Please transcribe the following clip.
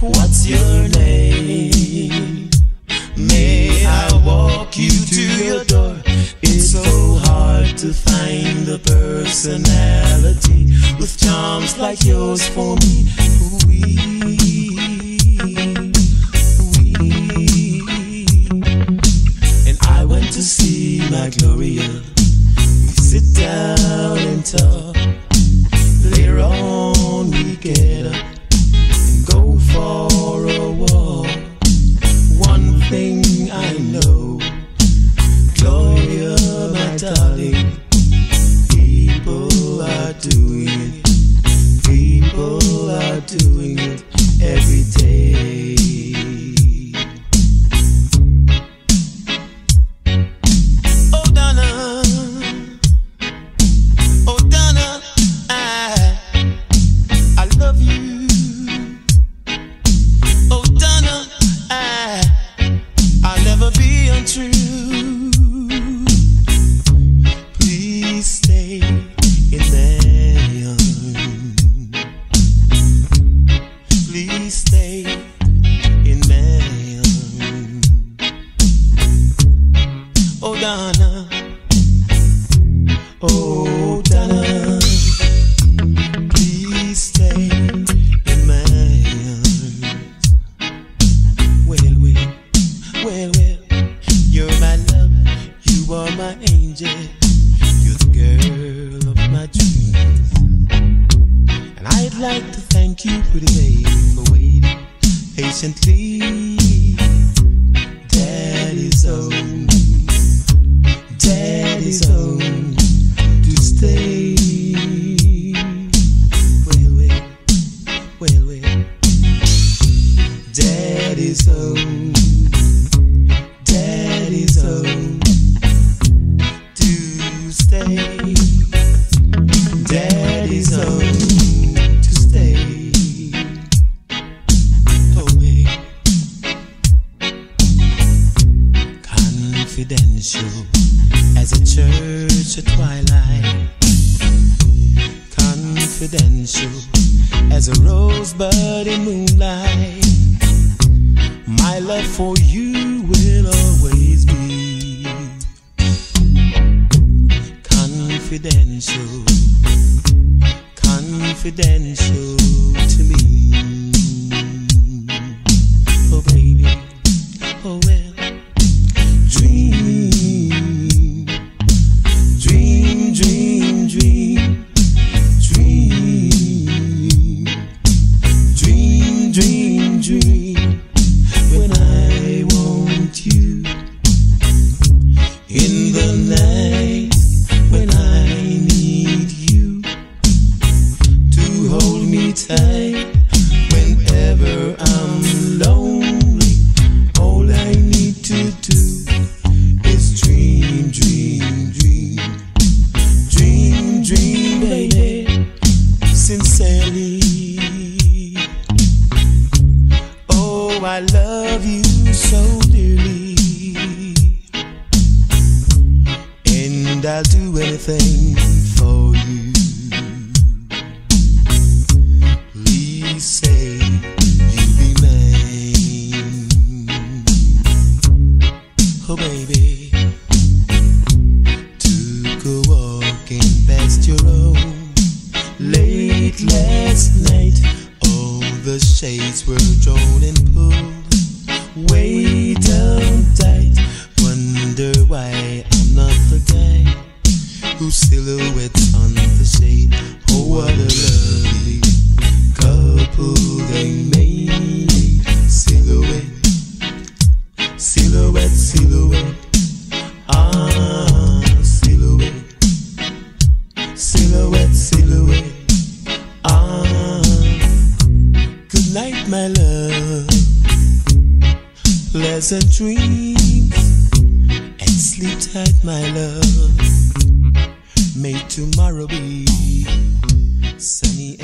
what's your name? May I walk you to your door? It's so hard to find a personality with charms like yours for me. And I went to see my Gloria. We sit down and talk. Later on we get up and go for a walk. One thing I know, Gloria, my darling, people are doing it. People are doing it every day. Sunny